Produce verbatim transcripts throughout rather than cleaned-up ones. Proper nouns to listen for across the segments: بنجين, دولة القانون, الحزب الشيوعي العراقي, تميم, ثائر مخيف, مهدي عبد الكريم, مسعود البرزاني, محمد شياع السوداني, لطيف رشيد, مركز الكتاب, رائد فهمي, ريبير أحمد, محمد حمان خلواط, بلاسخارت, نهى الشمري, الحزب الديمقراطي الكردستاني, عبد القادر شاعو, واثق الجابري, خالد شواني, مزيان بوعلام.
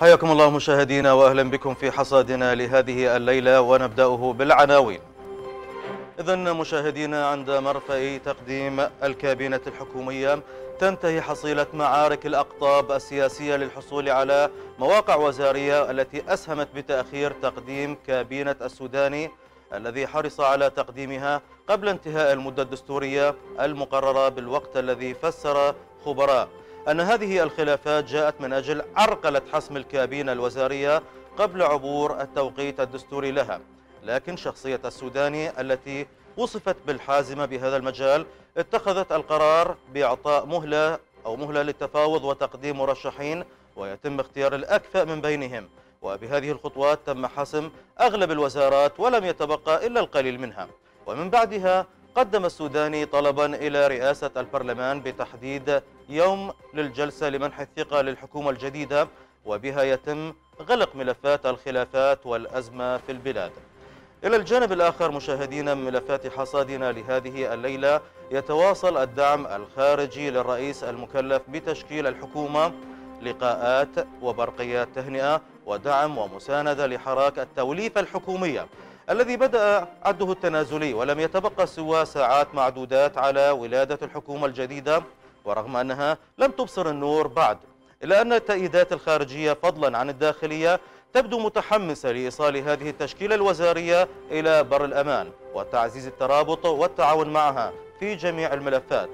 حياكم الله مشاهدينا واهلا بكم في حصادنا لهذه الليله ونبداه بالعناوين. إذن مشاهدينا، عند مرفأ تقديم الكابينة الحكومية تنتهي حصيلة معارك الأقطاب السياسية للحصول على مواقع وزارية التي أسهمت بتأخير تقديم كابينة السوداني الذي حرص على تقديمها قبل انتهاء المدة الدستورية المقررة بالوقت الذي فسر خبراء أن هذه الخلافات جاءت من أجل عرقلة حسم الكابينة الوزارية قبل عبور التوقيت الدستوري لها. لكن شخصية السوداني التي وصفت بالحازمة بهذا المجال اتخذت القرار بإعطاء مهلة أو مهلة للتفاوض وتقديم مرشحين ويتم اختيار الأكفأ من بينهم، وبهذه الخطوات تم حسم أغلب الوزارات ولم يتبقى إلا القليل منها. ومن بعدها قدم السوداني طلبا إلى رئاسة البرلمان بتحديد يوم للجلسة لمنح الثقة للحكومة الجديدة، وبها يتم غلق ملفات الخلافات والأزمة في البلاد. إلى الجانب الآخر مشاهدينا، من ملفات حصادنا لهذه الليلة يتواصل الدعم الخارجي للرئيس المكلف بتشكيل الحكومة، لقاءات وبرقيات تهنئة ودعم ومساندة لحراك التوليفة الحكومية الذي بدأ عده التنازلي ولم يتبقى سوى ساعات معدودات على ولادة الحكومة الجديدة، ورغم أنها لم تبصر النور بعد، إلا أن التأييدات الخارجية فضلا عن الداخلية تبدو متحمسة لإيصال هذه التشكيلة الوزارية إلى بر الأمان وتعزيز الترابط والتعاون معها في جميع الملفات.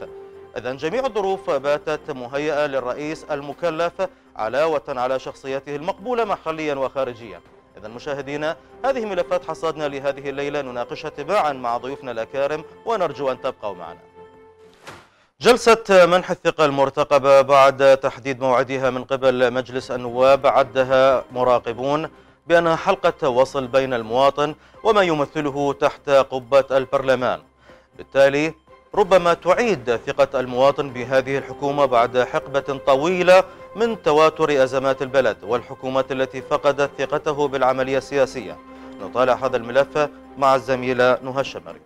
إذن جميع الظروف باتت مهيئة للرئيس المكلف علاوة على شخصيته المقبولة محليا وخارجيا. إذن مشاهدينا، هذه ملفات حصادنا لهذه الليلة نناقشها تباعا مع ضيوفنا الأكارم ونرجو أن تبقوا معنا. جلسة منح الثقة المرتقبة بعد تحديد موعدها من قبل مجلس النواب عدها مراقبون بأنها حلقة وصل بين المواطن وما يمثله تحت قبة البرلمان، بالتالي ربما تعيد ثقة المواطن بهذه الحكومة بعد حقبة طويلة من تواتر أزمات البلد والحكومات التي فقدت ثقته بالعملية السياسية. نطالع هذا الملف مع الزميلة نهى الشمري.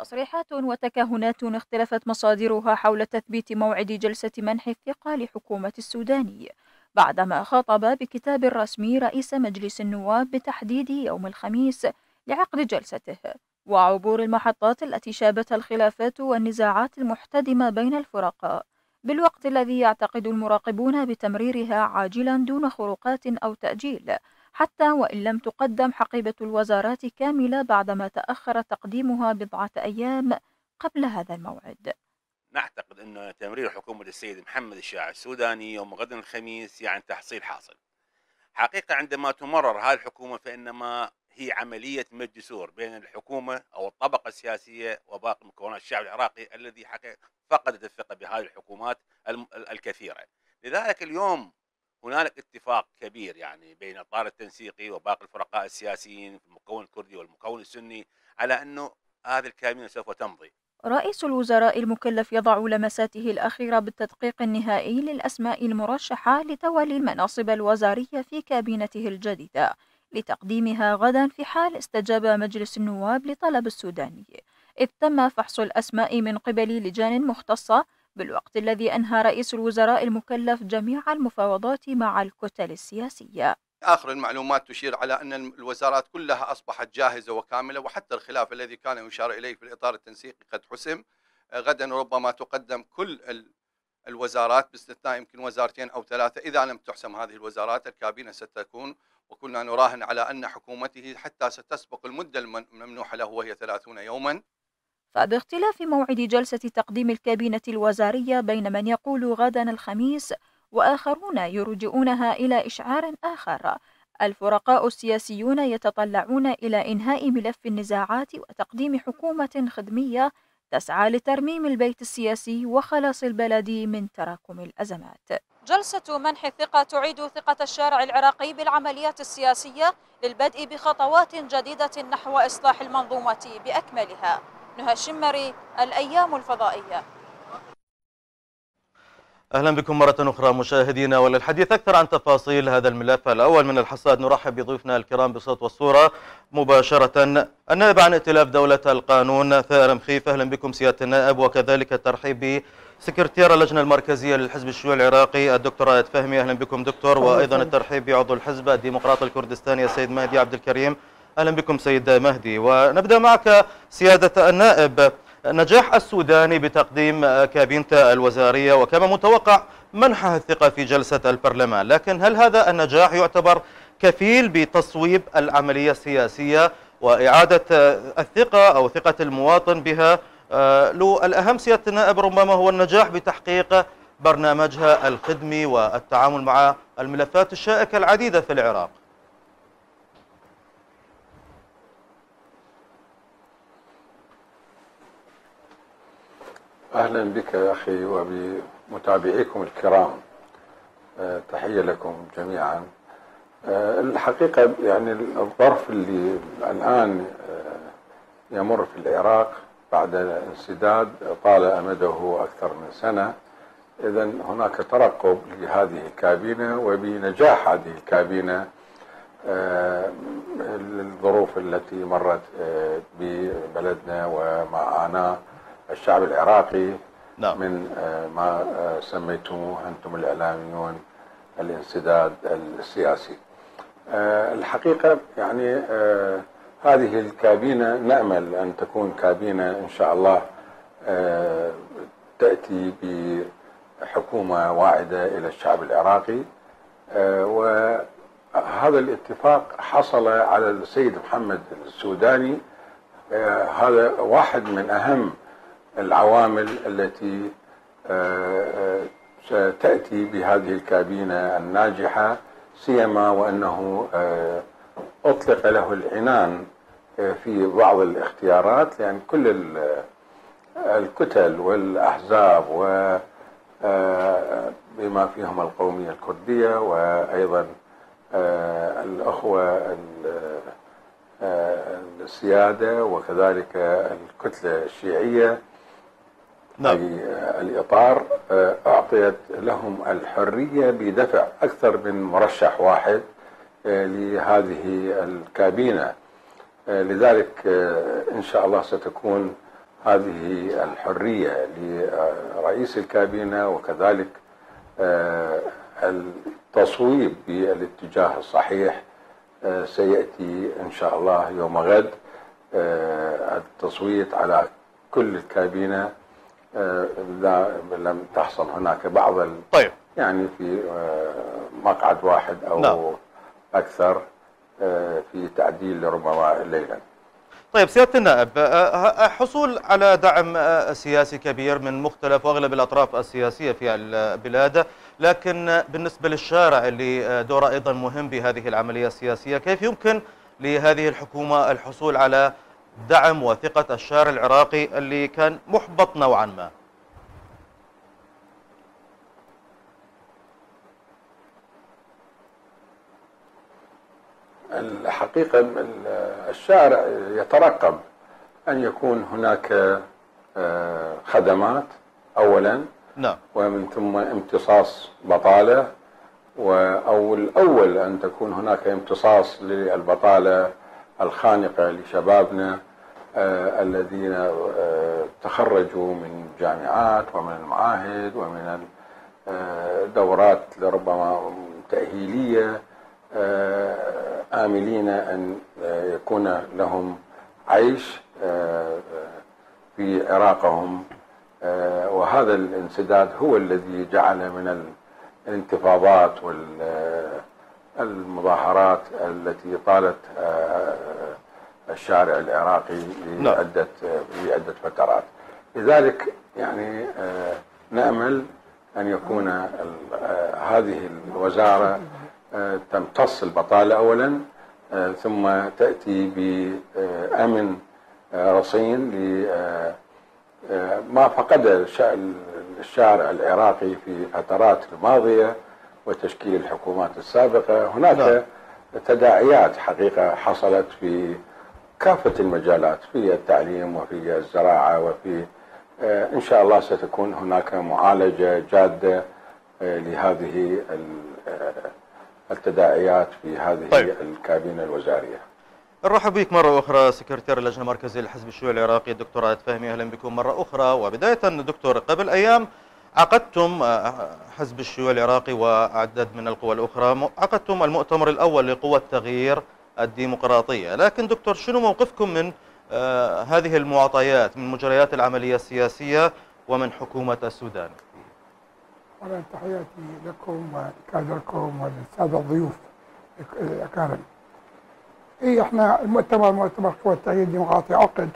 تصريحات وتكهنات اختلفت مصادرها حول تثبيت موعد جلسة منح الثقة لحكومة السوداني بعدما خاطب بكتاب رسمي رئيس مجلس النواب بتحديد يوم الخميس لعقد جلسته وعبور المحطات التي شابتها الخلافات والنزاعات المحتدمة بين الفرقاء، بالوقت الذي يعتقد المراقبون بتمريرها عاجلا دون خروقات أو تأجيل، حتى وإن لم تقدم حقيبة الوزارات كاملة بعدما تأخر تقديمها بضعة أيام قبل هذا الموعد. نعتقد أن تمرير حكومة السيد محمد شياع السوداني يوم غد الخميس يعني تحصيل حاصل. حقيقة عندما تمرر هذه الحكومة فإنما هي عملية مد جسور بين الحكومة أو الطبقة السياسية وباقي مكونات الشعب العراقي الذي حقيقة فقدت الثقة بهذه الحكومات الكثيرة. لذلك اليوم هنالك اتفاق كبير يعني بين الطار التنسيقي وباقي الفرقاء السياسيين في المكون الكردي والمكون السني على انه هذه الكابينة سوف تمضي. رئيس الوزراء المكلف يضع لمساته الاخيره بالتدقيق النهائي للاسماء المرشحه لتولي المناصب الوزاريه في كابينته الجديده لتقديمها غدا في حال استجاب مجلس النواب لطلب السوداني، اذ تم فحص الاسماء من قبل لجان مختصه بالوقت الذي أنهى رئيس الوزراء المكلف جميع المفاوضات مع الكتل السياسية. آخر المعلومات تشير على أن الوزارات كلها أصبحت جاهزة وكاملة، وحتى الخلاف الذي كان يشار إليه في الإطار التنسيقي قد حسم. غدا ربما تقدم كل الوزارات باستثناء يمكن وزارتين أو ثلاثة. إذا لم تحسم هذه الوزارات الكابينة ستكون، وكنا نراهن على أن حكومته حتى ستسبق المدة الممنوحة له وهي ثلاثين يوماً. فباختلاف موعد جلسة تقديم الكابينة الوزارية بين من يقول غدا الخميس وآخرون يرجئونها إلى إشعار آخر، الفرقاء السياسيون يتطلعون إلى إنهاء ملف النزاعات وتقديم حكومة خدمية تسعى لترميم البيت السياسي وخلاص البلد من تراكم الأزمات. جلسة منح الثقة تعيد ثقة الشارع العراقي بالعمليات السياسية للبدء بخطوات جديدة نحو إصلاح المنظومة بأكملها. نهى الشمري، الأيام الفضائية. أهلا بكم مرة أخرى مشاهدينا، وللحديث أكثر عن تفاصيل هذا الملف الأول من الحصاد نرحب بضيوفنا الكرام بصوت والصورة مباشرة. النائب عن ائتلاف دولة القانون ثائر مخيف، أهلا بكم سيادة النائب، وكذلك الترحيب بسكرتير اللجنة المركزية للحزب الشيوعي العراقي الدكتور رائد فهمي، أهلا بكم دكتور، وأيضا الترحيب بعضو الحزب الديمقراطي الكردستاني السيد مهدي عبد الكريم، أهلا بكم سيد مهدي. ونبدأ معك سيادة النائب، نجاح السوداني بتقديم كابينته الوزارية وكما متوقع منحه الثقة في جلسة البرلمان، لكن هل هذا النجاح يعتبر كفيل بتصويب العملية السياسية وإعادة الثقة أو ثقة المواطن بها؟ لو الأهم سيادة النائب ربما هو النجاح بتحقيق برنامجها الخدمي والتعامل مع الملفات الشائكة العديدة في العراق. أهلا بك يا أخي وبمتابعيكم الكرام، تحية لكم جميعا. الحقيقة يعني الظرف اللي الآن يمر في العراق بعد انسداد طال أمده أكثر من سنة، إذا هناك ترقب لهذه الكابينة وبنجاح هذه الكابينة الظروف التي مرت ببلدنا ومعنا الشعب العراقي نعم. من ما سميتموه أنتم الإعلاميون الانسداد السياسي. الحقيقة يعني هذه الكابينة نأمل أن تكون كابينة إن شاء الله تأتي بحكومة واعدة إلى الشعب العراقي، وهذا الاتفاق حصل على السيد محمد السوداني، هذا واحد من أهم العوامل التي ستأتي بهذه الكابينة الناجحة، سيما وأنه أطلق له العنان في بعض الاختيارات، لأن كل الكتل والأحزاب وبما فيهم القومية الكردية وأيضا الأخوة السيادة وكذلك الكتلة الشيعية نعم. في الإطار أعطيت لهم الحرية بدفع أكثر من مرشح واحد لهذه الكابينة، لذلك إن شاء الله ستكون هذه الحرية لرئيس الكابينة وكذلك التصويب بالاتجاه الصحيح. سيأتي إن شاء الله يوم غد التصويت على كل الكابينة، لم تحصل هناك بعض ال... طيب. يعني في مقعد واحد أو نعم. أكثر في تعديل ربما الليلة. طيب سيادة النائب، حصول على دعم سياسي كبير من مختلف وأغلب الأطراف السياسية في البلاد، لكن بالنسبة للشارع اللي دوره أيضا مهم بهذه العملية السياسية، كيف يمكن لهذه الحكومة الحصول على دعم وثقة الشارع العراقي اللي كان محبط نوعا ما؟ الحقيقة الشارع يترقب أن يكون هناك خدمات أولا نعم. ومن ثم امتصاص بطالة، أو الأول أن تكون هناك امتصاص للبطالة الخانقة لشبابنا الذين تخرجوا من الجامعات ومن المعاهد ومن الدورات لربما تأهيلية، آملين أن يكون لهم عيش في عراقهم، وهذا الانسداد هو الذي جعل من الانتفاضات والمظاهرات التي طالت الشارع العراقي لعدة لعدة فترات. لذلك يعني نأمل أن يكون هذه الوزارة تمتص البطالة أولا، ثم تأتي بأمن رصين لما فقد الشارع العراقي في فترات الماضية وتشكيل الحكومات السابقة. هناك لا. تداعيات حقيقة حصلت في كافة المجالات، في التعليم وفي الزراعة، وفي إن شاء الله ستكون هناك معالجة جادة لهذه التداعيات في هذه طيب. الكابينة الوزارية. نرحب بك مرة أخرى سكرتير اللجنة المركزية للحزب الشيوعي العراقي الدكتور رائد فهمي، أهلا بكم مرة أخرى. وبداية دكتور، قبل أيام عقدتم حزب الشيوعي العراقي وعدد من القوى الأخرى، عقدتم المؤتمر الأول لقوى التغيير الديمقراطية، لكن دكتور شنو موقفكم من هذه المعطيات من مجريات العملية السياسية ومن حكومة السودان؟ أولا تحياتي لكم ولكادركم وللسادة الضيوف الأكارم. إيه إحنا المؤتمر مؤتمر قوى التغيير الديمقراطي عقد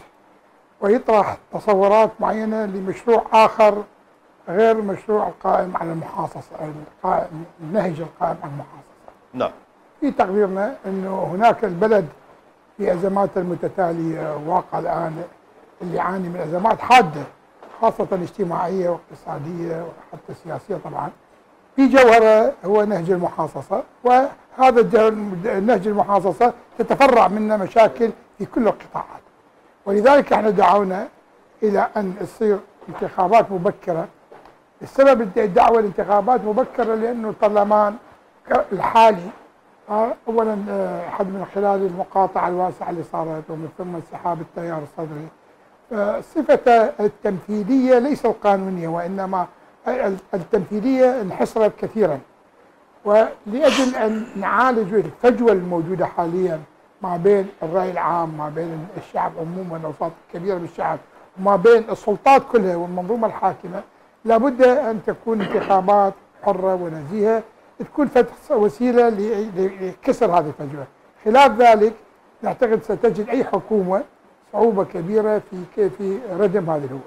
ويطرح تصورات معينة لمشروع آخر غير مشروع القائم على المحاصصة، القائم النهج القائم على المحاصصة. نعم. في تقديرنا إنه هناك البلد في أزمات المتتالية، واقع الآن اللي يعاني من أزمات حادة خاصة اجتماعية واقتصادية وحتى سياسية طبعا. في جوهره هو نهج المحاصصة، وهذا نهج المحاصصة تتفرع منه مشاكل في كل القطاعات، ولذلك احنا دعونا إلى أن تصير انتخابات مبكرة. السبب الدعوة لانتخابات مبكرة لأنه البرلمان الحالي أولا أحد من خلال المقاطعة الواسعة اللي صارت ومن ثم انسحاب التيار الصدري، صفته التمثيلية ليس القانونية وإنما التمثيلية انحصرت كثيرا، ولأجل أن نعالج الفجوة الموجودة حاليا ما بين الرأي العام ما بين الشعب عموما والأوساط الكبيرة بالشعب وما بين السلطات كلها والمنظومة الحاكمة، لابد أن تكون انتخابات حرة ونزيهة تكون وسيلة لكسر هذه الفجوة. خلاف ذلك نعتقد ستجد أي حكومة صعوبة كبيرة في في ردم هذه الهوة.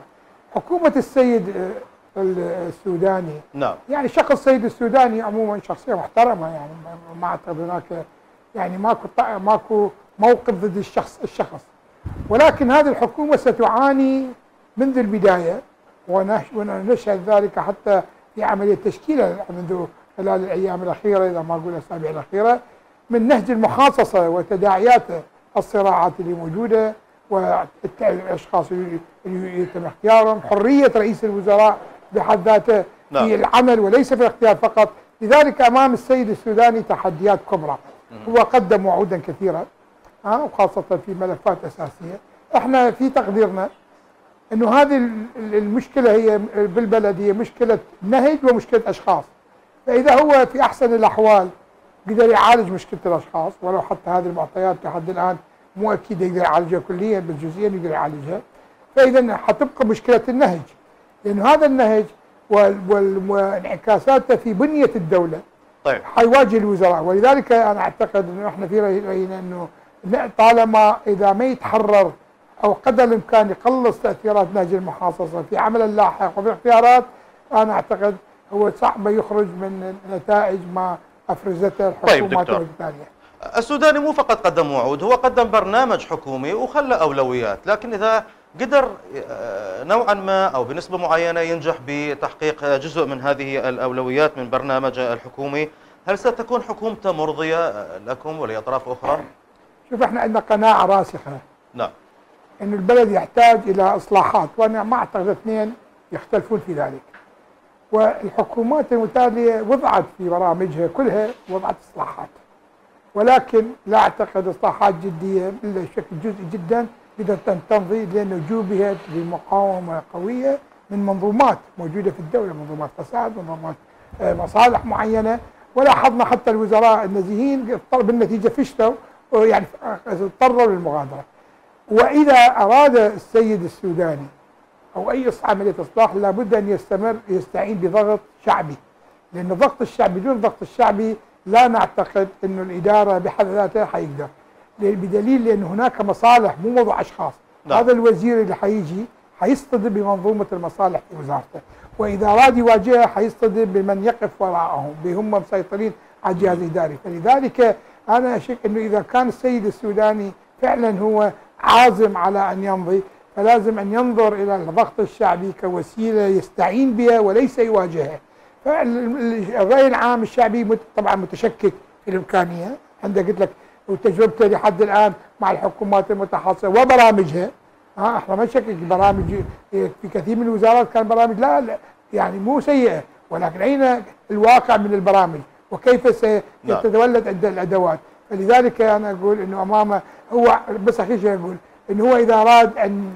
حكومة السيد السوداني، نعم، يعني شخص السيد السوداني عموما شخصية محترمة، يعني ما اعتقد هناك يعني ماكو ماكو موقف ضد الشخص الشخص، ولكن هذه الحكومة ستعاني منذ البداية ونشهد ذلك حتى في عملية تشكيلها منذ خلال الأيام الأخيرة إذا ما أقول الأسابيع الأخيرة من نهج المحاصصة وتداعياته، الصراعات اللي موجودة والأشخاص اللي يتم اختيارهم، حرية رئيس الوزراء بحد ذاته في العمل وليس في الاختيار فقط. لذلك أمام السيد السوداني تحديات كبرى، هو قدم وعودا كثيرة وخاصة في ملفات أساسية. احنا في تقديرنا أنه هذه المشكلة هي بالبلد هي مشكلة نهج ومشكلة أشخاص، فإذا هو في أحسن الأحوال قدر يعالج مشكلة الأشخاص ولو حتى هذه المعطيات لحد الآن مو أكيد يقدر يعالجها كليا بس جزئيا يقدر يعالجها، فإذا حتبقى مشكلة النهج، لأنه هذا النهج وانعكاساته في بنية الدولة طيب حيواجه الوزراء. ولذلك أنا أعتقد أنه إحنا في رأينا أنه طالما إذا ما يتحرر أو قدر الإمكان يقلص تأثيرات نهج المحاصصة في عمل اللاحق وفي الاختيارات، أنا أعتقد هو صعب يخرج من نتائج ما أفرزته الحكومات طيب الثانية. السوداني مو فقط قدم وعود، هو قدم برنامج حكومي وخلى أولويات، لكن إذا قدر نوعا ما أو بنسبة معينة ينجح بتحقيق جزء من هذه الأولويات من برنامج الحكومي، هل ستكون حكومته مرضية لكم ولأطراف أخرى؟ شوف احنا عندنا قناعة راسخة، نعم، أن البلد يحتاج إلى إصلاحات وأنا ما أعتقد اثنين يختلفون في ذلك، والحكومات المتالية وضعت في برامجها كلها وضعت إصلاحات، ولكن لا أعتقد إصلاحات جدية إلا بشكل جزئي جدا بدأت أن تمضي، لأنه جوبها بمقاومة قوية من منظومات موجودة في الدولة، منظومات فساد ومنظومات مصالح معينة، ولاحظنا حتى الوزراء النزيهين بالنتيجة فشلوا يعني اضطروا للمغادرة. وإذا أراد السيد السوداني أو أي عملية إصلاح لابد أن يستمر يستعين بضغط شعبي، لأن الضغط الشعبي بدون ضغط الشعبي لا نعتقد أن الإدارة بحد ذاتها حيقدر، بدليل لأن هناك مصالح مو موضوع أشخاص. لا. هذا الوزير اللي حيجي حيصطدم بمنظومة المصالح في وزارته، وإذا أراد يواجهها حيصطدم بمن يقف وراءهم بهم مسيطرين على الجهاز الإداري. فلذلك أنا أشك أنه إذا كان السيد السوداني فعلا هو عازم على أن يمضي فلازم أن ينظر إلى الضغط الشعبي كوسيلة يستعين بها وليس يواجهها. فالرأي العام الشعبي طبعا متشكك في الإمكانية، عندما قلت لك وتجربته لحد الآن مع الحكومات المتحصلة وبرامجها، ها احنا ما نشكك برامج في كثير من الوزارات كان برامج لا, لا يعني مو سيئة، ولكن أين الواقع من البرامج وكيف سيتولد الأدوات؟ فلذلك أنا أقول أنه أمامه هو بس أخي شيء أقول أنه هو إذا أراد أن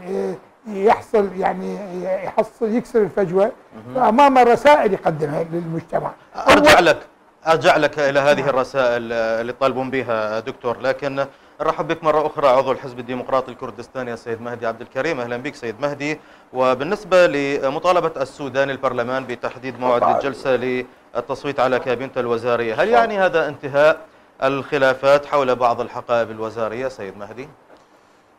يحصل يعني يحصل يكسر الفجوة فأمامه رسائل يقدمها للمجتمع. أرجع لك أرجع لك إلى هذه الرسائل اللي طالبون بها دكتور، لكن نرحب بك مرة أخرى عضو الحزب الديمقراطي الكردستاني السيد مهدي عبد الكريم. أهلا بك سيد مهدي. وبالنسبة لمطالبة السودان البرلمان بتحديد موعد الجلسة للتصويت على كابينة الوزارية، هل يعني هذا انتهاء الخلافات حول بعض الحقائب الوزارية سيد مهدي؟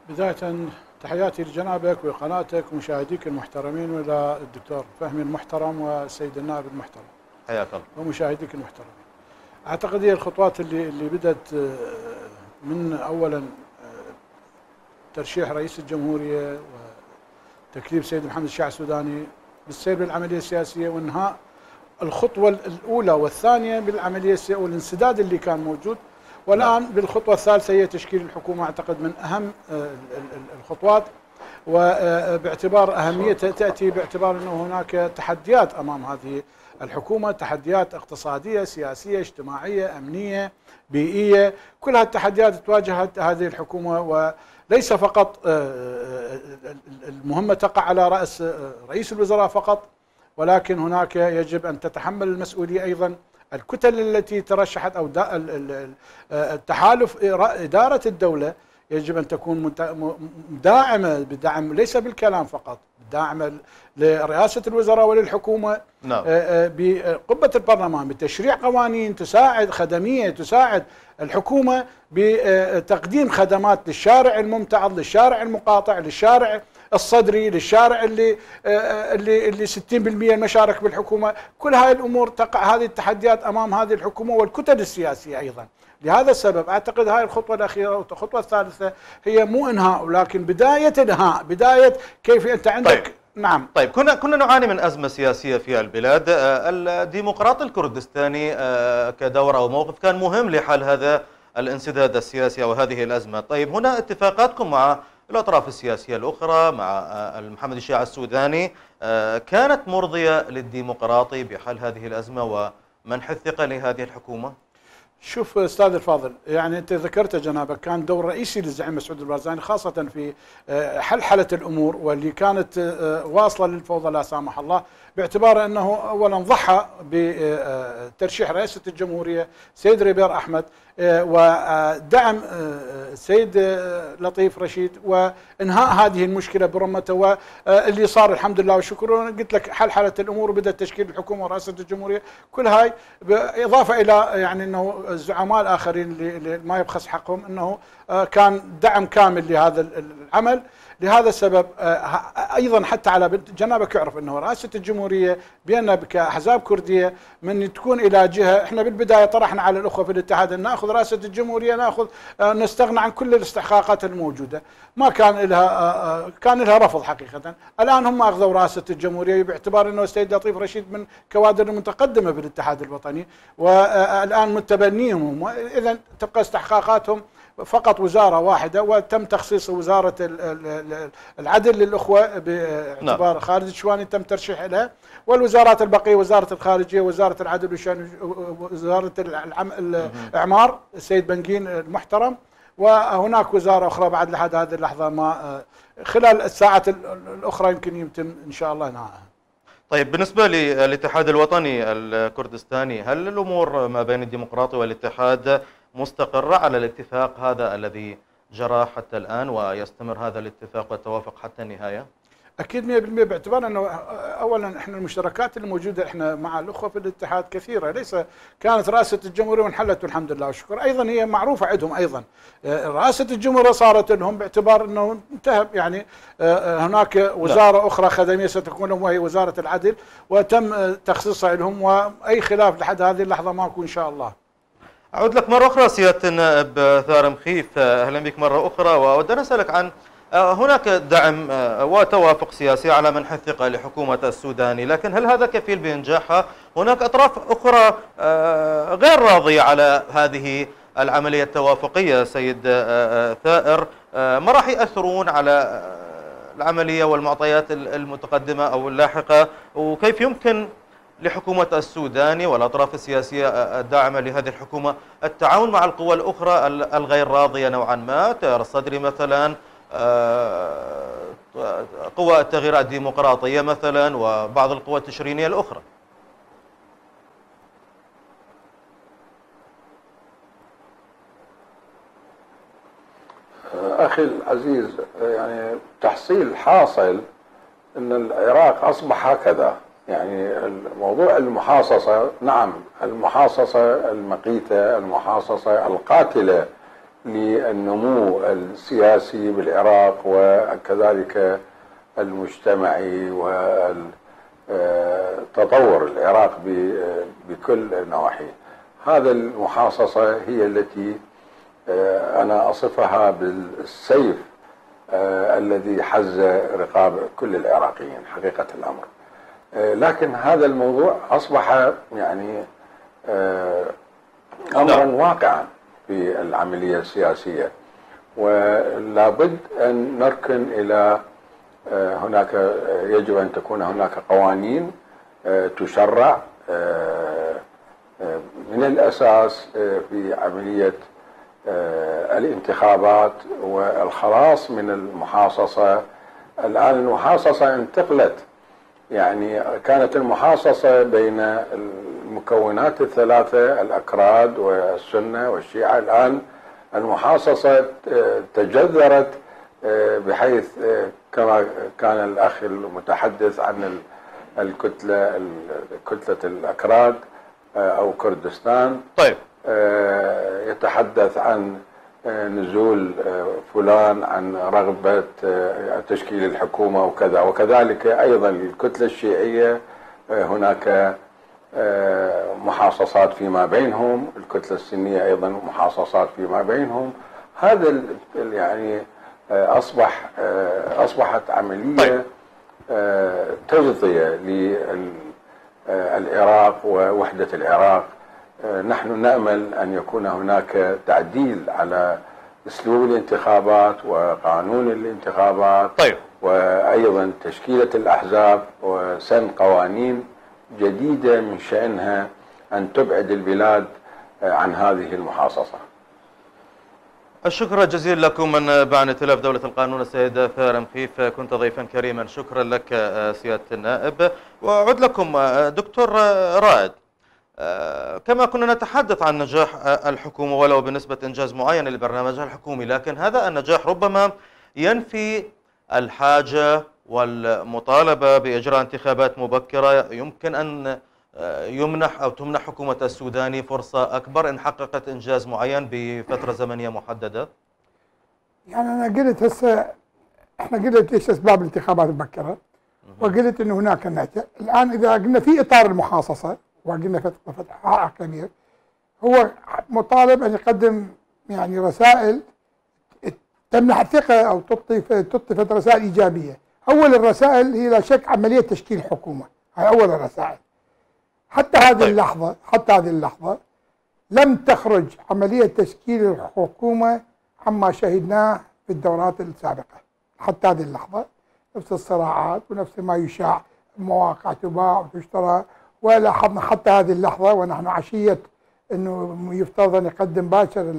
بداية تحياتي لجنابك وقناتك ومشاهديك المحترمين وإلى الدكتور فهمي المحترم والسيد النائب المحترم. حياك الله. ومشاهديك المحترمين. أعتقد هي الخطوات اللي اللي بدأت من أولا ترشيح رئيس الجمهورية وتكليف سيد محمد شياع السوداني بالسير بالعملية السياسية وانهاء الخطوة الأولى والثانية بالعملية السياسية والانسداد اللي كان موجود، والآن بالخطوة الثالثة هي تشكيل الحكومة. أعتقد من أهم الخطوات، وباعتبار أهميتها تأتي باعتبار أنه هناك تحديات أمام هذه الحكومة، تحديات اقتصادية سياسية اجتماعية أمنية بيئية، كل هالتحديات تواجه هذه الحكومة، وليس فقط المهمة تقع على رأس رئيس الوزراء فقط، ولكن هناك يجب أن تتحمل المسؤولية أيضا الكتل التي ترشحت أو التحالف إدارة الدولة، يجب أن تكون داعمة بدعم ليس بالكلام فقط، داعمة لرئاسة الوزراء وللحكومة no. بقبة البرلمان بتشريع قوانين تساعد خدمية، تساعد الحكومة بتقديم خدمات للشارع الممتعض، للشارع المقاطع، للشارع الصدري، للشارع اللي اللي اللي ستين بالمئة المشارك بالحكومة. كل هاي الأمور تقع هذه التحديات أمام هذه الحكومة والكتل السياسية أيضا. لهذا السبب أعتقد هاي الخطوة الأخيرة والخطوة الثالثة هي مو إنهاء ولكن بداية إنهاء، بداية كيف أنت عندك. طيب. نعم. طيب كنا كنا نعاني من أزمة سياسية في البلاد، الديمقراطي الكردستاني كدور أو موقف كان مهم لحل هذا الانسداد السياسي وهذه الأزمة. طيب هنا اتفاقاتكم مع الأطراف السياسية الأخرى مع محمد شياع السوداني كانت مرضية للديمقراطي بحل هذه الأزمة ومنح الثقة لهذه الحكومة؟ شوف أستاذ الفاضل، يعني أنت ذكرت جنابك كان دور رئيسي للزعيم مسعود البرزاني خاصة في حلحلة الأمور واللي كانت واصلة للفوضى لا سامح الله، باعتبار أنه أولا ضحى بترشيح رئاسة الجمهورية سيد ريبير أحمد ودعم سيد لطيف رشيد وإنهاء هذه المشكلة برمته، واللي صار الحمد لله والشكر قلت لك حلحلة الأمور وبدأت تشكيل الحكومة ورئاسة الجمهورية. كل هاي إضافة إلى يعني أنه الزعماء الآخرين اللي ما يبخس حقهم أنه كان دعم كامل لهذا العمل. لهذا السبب أيضا حتى على جنابك يعرف أنه رئاسة الجمهورية بأننا كأحزاب كردية من تكون إلى جهة، إحنا بالبداية طرحنا على الأخوة في الاتحاد أن نأخذ رئاسة الجمهورية، نأخذ نستغنى عن كل الاستحقاقات الموجودة، ما كان لها كان لها رفض حقيقة. الآن هم أخذوا رئاسة الجمهورية باعتبار أنه السيد لطيف رشيد من كوادر المتقدمة في الاتحاد الوطني والآن متبنيهم، إذا تبقى استحقاقاتهم فقط وزارة واحدة، وتم تخصيص وزارة العدل للأخوة باعتبار خالد شواني تم ترشيح لها، والوزارات البقية وزارة الخارجية وزارة العدل ووزارة الإعمار السيد بنجين المحترم، وهناك وزارة أخرى بعد لحد هذه اللحظة ما خلال الساعات الأخرى يمكن يتم إن شاء الله إنهاءها. طيب بالنسبة للاتحاد الوطني الكردستاني، هل الأمور ما بين الديمقراطي والاتحاد مستقرة على الاتفاق هذا الذي جرى حتى الآن ويستمر هذا الاتفاق والتوافق حتى النهاية؟ أكيد مئة بالمئة باعتبار أنه أولا إحنا المشتركات الموجودة إحنا مع الأخوة في الاتحاد كثيرة، ليس كانت رئاسة الجمهورية وانحلت والحمد لله والشكر، أيضا هي معروفة عندهم، أيضا رئاسة الجمهورية صارت لهم باعتبار أنه انتهى، يعني هناك وزارة لا. أخرى خدمية ستكون لهم وهي وزارة العدل وتم تخصيصها لهم، وأي خلاف لحد هذه اللحظة ماكو إن شاء الله. أعود لك مرة أخرى سيادة النائب ثائر مخيف، أهلا بك مرة أخرى. وأود أن أسألك عن هناك دعم وتوافق سياسي على منح الثقة لحكومة السوداني، لكن هل هذا كفيل بإنجاحها؟ هناك أطراف أخرى غير راضية على هذه العملية التوافقية سيد ثائر، ما راح يأثرون على العملية والمعطيات المتقدمة أو اللاحقة، وكيف يمكن لحكومة السودان والأطراف السياسية الداعمة لهذه الحكومة التعاون مع القوى الأخرى الغير راضية نوعا ما، تيار الصدر مثلا، قوى التغيير الديمقراطية مثلا، وبعض القوى التشرينية الأخرى؟ أخي العزيز، يعني تحصيل حاصل أن العراق أصبح هكذا. يعني موضوع المحاصصة، نعم المحاصصة المقيتة، المحاصصة القاتلة للنمو السياسي بالعراق وكذلك المجتمعي والتطور العراق بكل نواحيه. هذا المحاصصة هي التي أنا أصفها بالسيف الذي حز رقاب كل العراقيين حقيقة الأمر. لكن هذا الموضوع أصبح يعني أمرا واقعا في العملية السياسية، ولا بد أن نركن إلى هناك، يجب أن تكون هناك قوانين تشرع من الأساس في عملية الانتخابات والخلاص من المحاصصة. الآن المحاصصة انتقلت، يعني كانت المحاصصة بين المكونات الثلاثة الأكراد والسنة والشيعة، الآن المحاصصة تجذرت بحيث كما كان الأخ المتحدث عن الكتلة كتلة الأكراد أو كردستان طيب يتحدث عن نزول فلان، عن رغبة تشكيل الحكومة وكذا، وكذلك أيضا الكتلة الشيعية هناك محاصصات فيما بينهم، الكتلة السنية أيضا محاصصات فيما بينهم. هذا يعني أصبح أصبحت عملية تغطية للعراق ووحدة العراق. نحن نأمل أن يكون هناك تعديل على أسلوب الانتخابات وقانون الانتخابات طيب. وأيضا تشكيلة الأحزاب وسن قوانين جديدة من شأنها أن تبعد البلاد عن هذه المحاصصة. الشكر جزيلا لكم من بعن ائتلاف دولة القانون السيد ثائر مخيف، كنت ضيفا كريما. شكرا لك سيادة النائب. وأعود لكم دكتور رائد، كما كنا نتحدث عن نجاح الحكومة ولو بنسبة إنجاز معين لبرنامجها الحكومي، لكن هذا النجاح ربما ينفي الحاجة والمطالبة بإجراء انتخابات مبكرة يمكن أن يمنح أو تمنح حكومة السوداني فرصة أكبر إن حققت إنجاز معين بفترة زمنية محددة. يعني أنا قلت هسه، إحنا قلت إيش أسباب الانتخابات المبكرة، وقلت إنه هناك نجاح. الآن إذا قلنا في إطار المحاصصة وقلنا فتحها عقلانية، هو مطالب أن يقدم يعني رسائل تمنح الثقة أو تعطي تعطي رسائل إيجابية. أول الرسائل هي لا شك عملية تشكيل حكومة، هي أول الرسائل. حتى هذه اللحظة حتى هذه اللحظة لم تخرج عملية تشكيل الحكومة عما شهدناه في الدورات السابقة. حتى هذه اللحظة نفس الصراعات ونفس ما يشاع، مواقع تباع وتشترى، ولاحظنا حتى هذه اللحظة ونحن عشية أنه يفترض أن يقدم باشر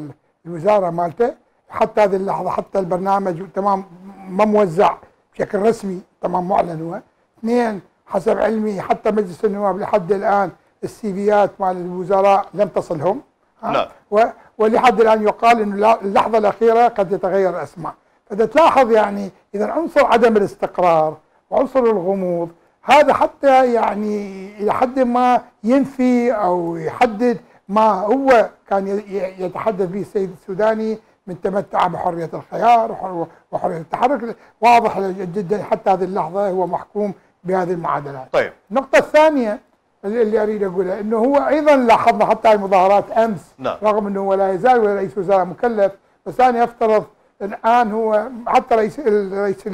الوزارة مالته، حتى هذه اللحظة حتى البرنامج تمام ما موزع بشكل رسمي، تمام معلن هو. اثنين، حسب علمي حتى مجلس النواب لحد الآن السيفيات مال الوزراء لم تصلهم، لا ولحد الآن يقال أنه اللحظة الأخيرة قد يتغير الأسماء. فإذا تلاحظ يعني إذا عنصر عدم الاستقرار وعنصر الغموض هذا حتى يعني إلى حد ما ينفي أو يحدد ما هو كان يتحدث به السيد السوداني من تمتع بحرية الخيار وحرية التحرك. واضح جدا حتى هذه اللحظة هو محكوم بهذه المعادلات. طيب. النقطة الثانية اللي أريد أقولها أنه هو أيضا لاحظنا حتى المظاهرات أمس، لا. رغم أنه لا يزال ولا رئيس وزراء مكلف، بس أنا أفترض الآن هو حتى رئيس الرئيس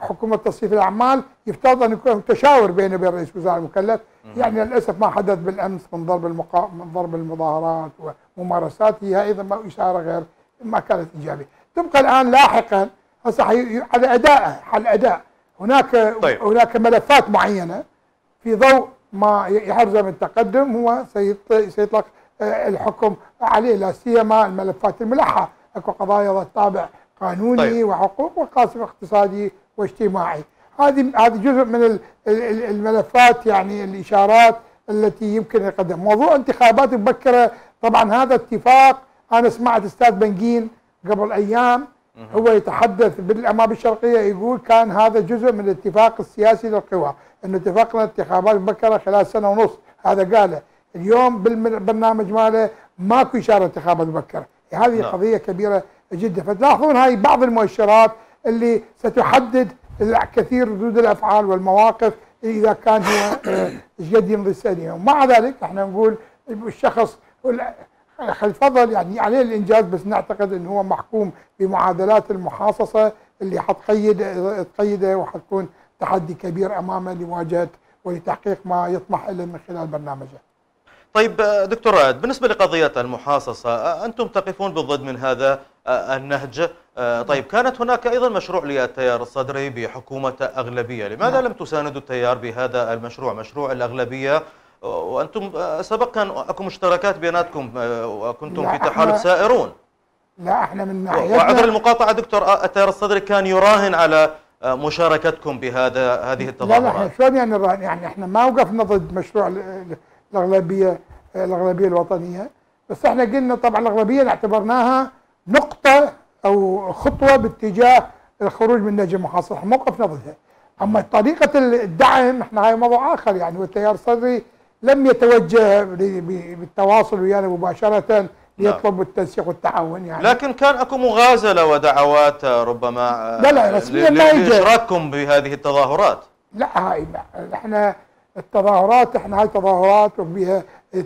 حكومة تصفيف الأعمال يفترض أن يكون تشاور بينه وبين رئيس وزراء المكلف. يعني للأسف ما حدث بالأمس من ضرب المقا... من ضرب المظاهرات وممارسات هي أيضا ما إشارة غير ما كانت إيجابية. تبقى الآن لاحقا هسه على أدائه، على الأداء هناك طيب. هناك ملفات معينة في ضوء ما يحرزه من التقدم هو سيطلق الحكم عليه، لا سيما الملفات الملحه، اكو قضايا ذات طابع قانوني طيب. وحقوق وقاسم اقتصادي واجتماعي. هذه هذه جزء من الملفات، يعني الاشارات التي يمكن يقدم. موضوع انتخابات مبكره طبعا هذا اتفاق، انا سمعت استاذ بنجين قبل ايام هو يتحدث بالامام الشرقيه يقول كان هذا جزء من الاتفاق السياسي للقوى، انه اتفقنا انتخابات مبكره خلال سنه ونص، هذا قاله. اليوم بالبرنامج ماله ماكو اشاره انتخابات مبكره، هذه لا. قضيه كبيره جدا، فتلاحظون هاي بعض المؤشرات اللي ستحدد الكثير ردود الافعال والمواقف اذا كان هو ايش قد يمضي السنه. ومع ذلك احنا نقول الشخص الفضل يعني عليه الانجاز، بس نعتقد انه هو محكوم بمعادلات المحاصصه اللي حتقيد تقيده وحتكون تحدي كبير امامه لمواجهه ولتحقيق ما يطمح اليه من خلال برنامجه. طيب دكتور رائد، بالنسبه لقضيه المحاصصه انتم تقفون بالضد من هذا النهج، طيب كانت هناك ايضا مشروع للتيار الصدري بحكومه اغلبيه، لماذا لم تساندوا التيار بهذا المشروع، مشروع الاغلبيه؟ وانتم سبقا اكو مشتركات بيناتكم وكنتم في تحالف سائرون. لا احنا من ناحيتنا، وعبر المقاطعه دكتور، التيار الصدري كان يراهن على مشاركتكم بهذا هذه التظاهرات. لا احنا شلون يعني نراهن؟ يعني احنا ما وقفنا ضد مشروع الاغلبيه الاغلبيه الوطنيه، بس احنا قلنا طبعا الاغلبيه اعتبرناها نقطه او خطوه باتجاه الخروج من نهج المحاصصه، ما وقفنا ضدها. اما طريقه الدعم احنا هاي موضوع اخر يعني، والتيار الصدري لم يتوجه بالتواصل ويانا مباشرة ليطلب التنسيق والتعاون يعني، لكن كان اكو مغازلة ودعوات ربما لا لا رسميا ما يجي لاشراككم بهذه التظاهرات. لا هاي احنا التظاهرات احنا هاي تظاهرات وبها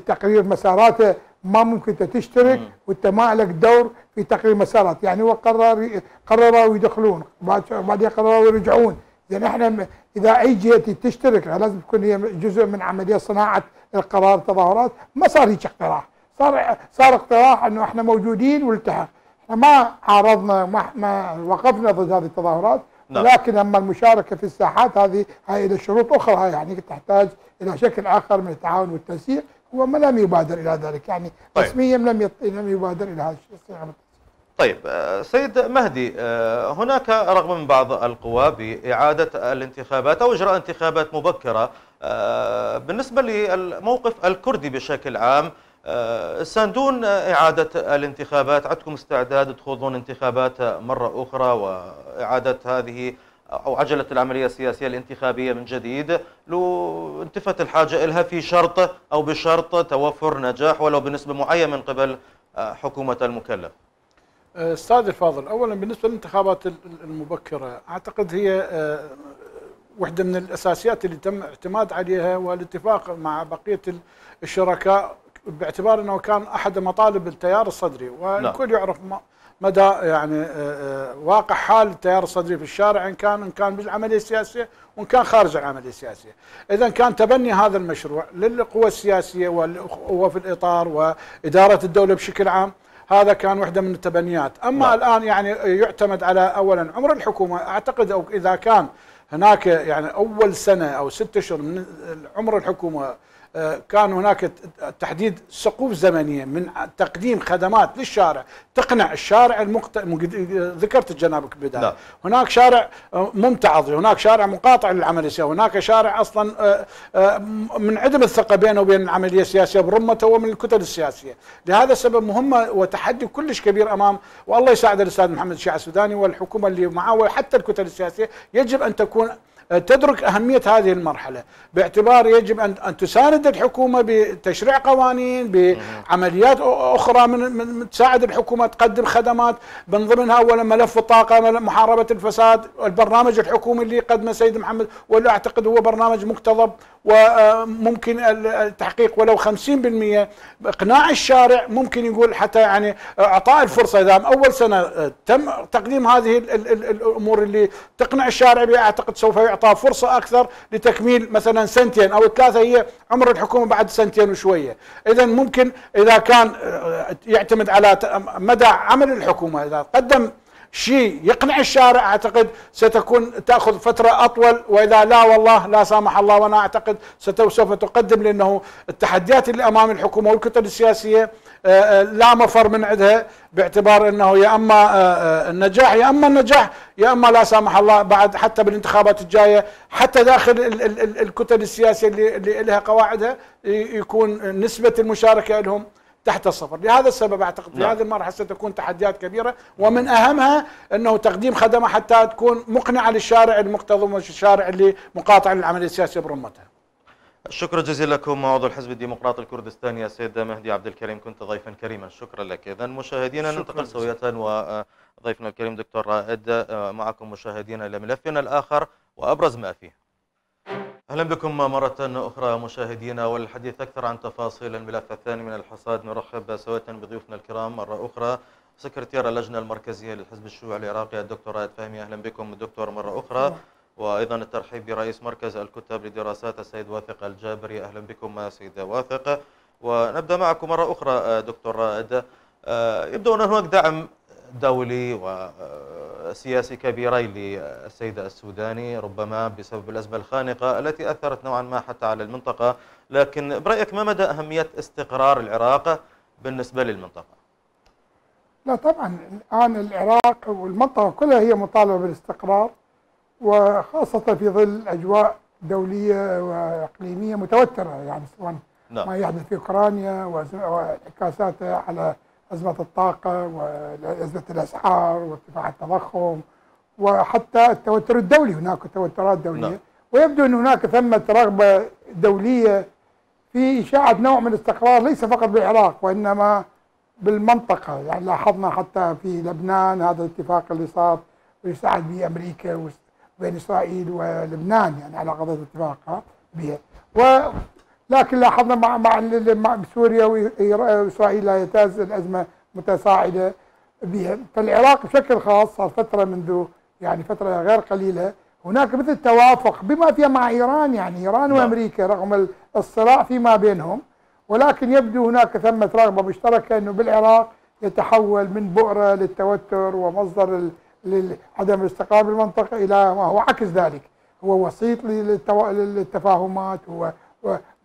تقرير مساراته، ما ممكن تشترك وانت ما لك دور في تقرير مسارات، يعني هو قرر قرروا ويدخلون بعدين قرروا ويرجعون، لان احنا اذا اي جهه تشترك لازم تكون هي جزء من عمليه صناعه القرار. التظاهرات ما صار هيك اقتراح، صار صار اقتراح انه احنا موجودين والتحق، احنا ما عارضنا ما ما وقفنا ضد هذه التظاهرات، لكن اما المشاركه في الساحات هذه هاي الى شروط اخرى، هاي يعني تحتاج الى شكل اخر من التعاون والتنسيق، هو ما لم يبادر الى ذلك يعني رسميا طيب. لم يط... لم يبادر الى هذا الشيء. طيب سيد مهدي، هناك رغم من بعض القوى بإعادة الانتخابات أو إجراء انتخابات مبكرة، بالنسبة للموقف الكردي بشكل عام ساندون إعادة الانتخابات، عندكم استعداد تخوضون انتخابات مرة أخرى وإعادة هذه أو عجلة العملية السياسية الانتخابية من جديد لو انتفت الحاجة إلها في شرط أو بشرط توفر نجاح ولو بنسبة معينة من قبل حكومة المكلف؟ أستاذ الفاضل، أولا بالنسبة للانتخابات المبكرة أعتقد هي واحدة من الأساسيات اللي تم اعتماد عليها والاتفاق مع بقية الشركاء، باعتبار أنه كان أحد مطالب التيار الصدري، والكل يعرف مدى يعني واقع حال التيار الصدري في الشارع، إن كان إن كان بالعملية السياسية وإن كان خارج العملية السياسية. إذا كان تبني هذا المشروع للقوى السياسية والأخوة في الإطار وإدارة الدولة بشكل عام، هذا كان واحدة من التبنيات. أما لا. الآن يعني يعتمد على أولا عمر الحكومة، أعتقد أو إذا كان هناك يعني أول سنة أو ست أشهر من عمر الحكومة كان هناك تحديد سقوف زمنية من تقديم خدمات للشارع تقنع الشارع المقت... ذكرت جنابك بداية لا. هناك شارع ممتعض، هناك شارع مقاطع للعملية السياسية، هناك شارع أصلا من عدم الثقة بينه وبين العملية السياسية برمته ومن الكتل السياسية. لهذا السبب مهمة وتحدي كلش كبير أمام، والله يساعد الأستاذ محمد شياع السوداني والحكومة اللي معه وحتى الكتل السياسية، يجب أن تكون تدرك أهمية هذه المرحلة، باعتبار يجب أن أن تساند الحكومة بتشريع قوانين، بعمليات أخرى من, من تساعد الحكومة تقدم خدمات، من ضمنها أولا ملف الطاقة، محاربة الفساد، البرنامج الحكومي اللي قدمه سيد محمد واللي أعتقد هو برنامج مقتضب وممكن التحقيق ولو خمسين بالمئة، إقناع الشارع ممكن يقول حتى يعني إعطاء الفرصة، إذا أول سنة تم تقديم هذه الأمور اللي تقنع الشارع بها، أعتقد سوف يعطى فرصة أكثر لتكميل مثلا سنتين أو ثلاثة، هي عمر الحكومة بعد سنتين وشوية. إذا ممكن إذا كان يعتمد على مدى عمل الحكومة، إذا قدم شيء يقنع الشارع أعتقد ستكون تأخذ فترة أطول، وإذا لا والله لا سامح الله، وأنا أعتقد سوف تقدم، لأنه التحديات اللي أمام الحكومة والكتل السياسية لا مفر من عندها، باعتبار أنه يا أما النجاح يا أما النجاح يا أما لا سامح الله بعد حتى بالانتخابات الجاية، حتى داخل الكتل السياسية اللي لها قواعدها يكون نسبة المشاركة لهم تحت الصفر. لهذا السبب أعتقد في هذه المرحلة ستكون تحديات كبيرة، ومن أهمها أنه تقديم خدمة حتى تكون مقنعة للشارع المكتظم والشارع اللي مقاطع للعملية السياسية برمتها. شكرا جزيلا لكم عضو الحزب الديمقراطي الكردستاني السيد مهدي عبد الكريم، كنت ضيفا كريما، شكرا لك. إذا مشاهدينا ننتقل سوية وضيفنا الكريم دكتور رائد معكم مشاهدينا إلى ملفنا الآخر وأبرز ما فيه. أهلا بكم مرة أخرى مشاهدينا، والحديث أكثر عن تفاصيل الملف الثاني من الحصاد نرحب سوية بضيوفنا الكرام مرة أخرى، سكرتير اللجنة المركزية للحزب الشيوعي العراقي الدكتور رائد فهمي، أهلا بكم دكتور مرة أخرى، وأيضا الترحيب برئيس مركز الكتاب للدراسات السيد واثق الجابري، أهلا بكم سيد واثق. ونبدأ معكم مرة أخرى دكتور رائد، يبدو أن هناك دعم دولي وسياسي كبيرين للسيد السوداني ربما بسبب الأزمة الخانقة التي أثرت نوعا ما حتى على المنطقة، لكن برأيك ما مدى أهمية استقرار العراق بالنسبة للمنطقة؟ لا طبعا الآن العراق والمنطقة كلها هي مطالبة بالاستقرار، وخاصة في ظل أجواء دولية وإقليمية متوترة، يعني سواء لا. ما يحدث في أوكرانيا وانعكاساتها على أزمة الطاقة وأزمة الأسعار وارتفاع التضخم، وحتى التوتر الدولي، هناك توترات دولية لا. ويبدو أن هناك ثمة رغبة دولية في إشاعة نوع من الاستقرار، ليس فقط بالعراق وإنما بالمنطقة، يعني لاحظنا حتى في لبنان هذا الاتفاق اللي صار ويساعد به أمريكا بين إسرائيل ولبنان يعني على قضية اتفاقها بها، ولكن لاحظنا مع مع, مع سوريا وإسرائيل لا يتزال الأزمة متصاعدة بها. فالعراق بشكل خاص صار فترة منذ يعني فترة غير قليلة هناك مثل توافق بما فيها مع إيران، يعني إيران وأمريكا رغم الصراع فيما بينهم، ولكن يبدو هناك ثمة رغبة مشتركة أنه بالعراق يتحول من بؤرة للتوتر ومصدر لعدم الاستقرار بالمنطقة إلى ما هو عكس ذلك، هو وسيط للتفاهمات، هو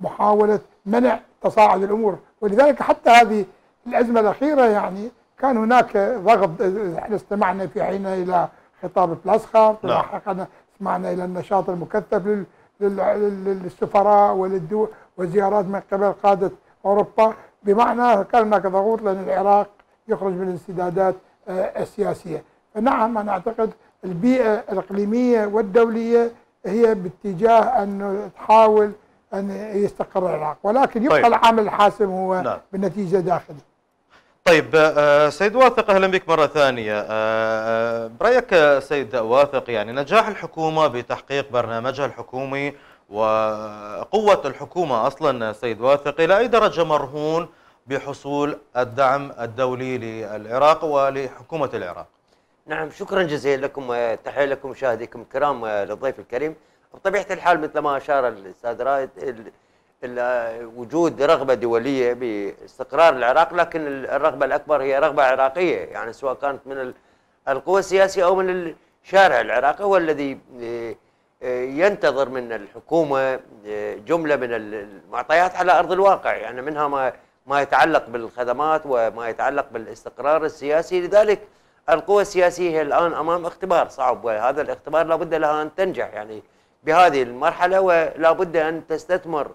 محاولة منع تصاعد الأمور. ولذلك حتى هذه الأزمة الأخيرة يعني كان هناك ضغط، احنا استمعنا في عينا إلى خطاب بلاسخر، حقنا سمعنا إلى النشاط المكثف للسفراء وللدول وزيارات من قبل قادة أوروبا، بمعنى كان هناك ضغوط لأن العراق يخرج من الانسدادات السياسية. نعم أنا أعتقد البيئة الإقليمية والدولية هي باتجاه أن تحاول أن يستقر العراق، ولكن يبقى طيب. العامل الحاسم هو لا. بالنتيجة داخلي. طيب سيد واثق أهلا بك مرة ثانية، برأيك سيد واثق يعني نجاح الحكومة بتحقيق برنامجها الحكومي وقوة الحكومة أصلا سيد واثق إلى أي درجة مرهون بحصول الدعم الدولي للعراق ولحكومة العراق؟ نعم شكرا جزيلا لكم وتحية لكم مشاهديكم الكرام للضيف الكريم. بطبيعة الحال مثل ما أشار الأستاذ رائد وجود رغبة دولية باستقرار العراق، لكن الرغبة الأكبر هي رغبة عراقية، يعني سواء كانت من القوى السياسية أو من الشارع العراقي هو الذي ينتظر من الحكومة جملة من المعطيات على أرض الواقع، يعني منها ما ما يتعلق بالخدمات وما يتعلق بالاستقرار السياسي. لذلك القوى السياسية الآن أمام اختبار صعب، وهذا الاختبار لابد لها أن تنجح يعني بهذه المرحلة، ولا بد أن تستثمر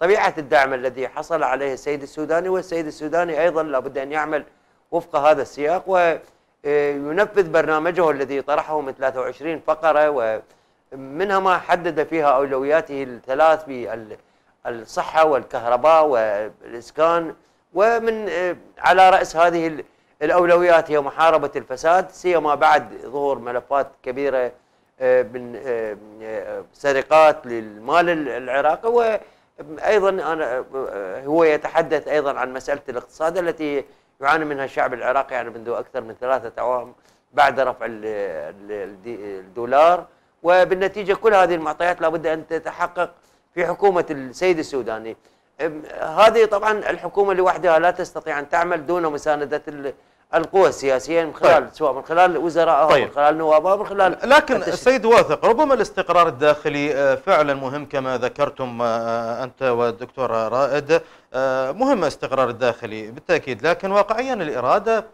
طبيعة الدعم الذي حصل عليه السيد السوداني، والسيد السوداني أيضا لابد أن يعمل وفق هذا السياق وينفذ برنامجه الذي طرحه من ثلاث وعشرين فقرة، ومنها ما حدد فيها أولوياته الثلاث في الصحة والكهرباء والإسكان، ومن على رأس هذه الأولويات هي محاربة الفساد، سيما بعد ظهور ملفات كبيرة من سرقات للمال العراقي. وأيضا هو يتحدث أيضا عن مسألة الاقتصاد التي يعاني منها الشعب العراقي يعني منذ أكثر من ثلاثة أعوام بعد رفع الدولار، وبالنتيجة كل هذه المعطيات لابد أن تتحقق في حكومة السيد السوداني. هذه طبعا الحكومة لوحدها لا تستطيع أن تعمل دون مساندة القوى السياسيه من خلال طيب. سواء من خلال وزراء طيب. من خلال نواب او من خلال لكن التشريع. السيد واثق، ربما الاستقرار الداخلي فعلا مهم كما ذكرتم انت والدكتور رائد، مهم الاستقرار الداخلي بالتاكيد، لكن واقعيا الاراده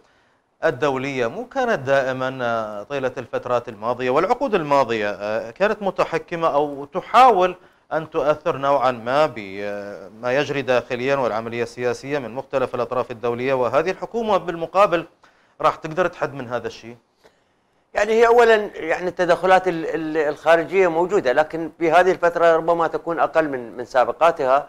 الدوليه مو كانت دائما طيله الفترات الماضيه والعقود الماضيه كانت متحكمه او تحاول أن تؤثر نوعا ما بما يجري داخليا والعملية السياسية من مختلف الأطراف الدولية، وهذه الحكومة بالمقابل راح تقدر تحد من هذا الشيء؟ يعني هي أولا يعني التدخلات الخارجية موجودة، لكن في هذه الفترة ربما تكون أقل من من سابقاتها،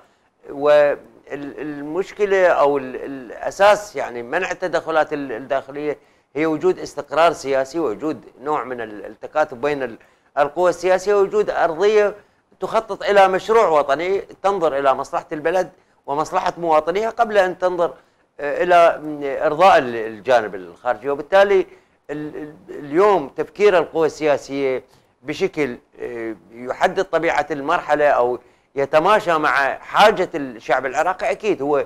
والمشكلة أو الأساس يعني منع التدخلات الداخلية هي وجود استقرار سياسي ووجود نوع من التكاتف بين القوى السياسية ووجود أرضية تخطط إلى مشروع وطني تنظر إلى مصلحة البلد ومصلحة مواطنيها قبل أن تنظر إلى إرضاء الجانب الخارجي. وبالتالي اليوم تفكير القوى السياسية بشكل يحدد طبيعة المرحلة أو يتماشى مع حاجة الشعب العراقي أكيد هو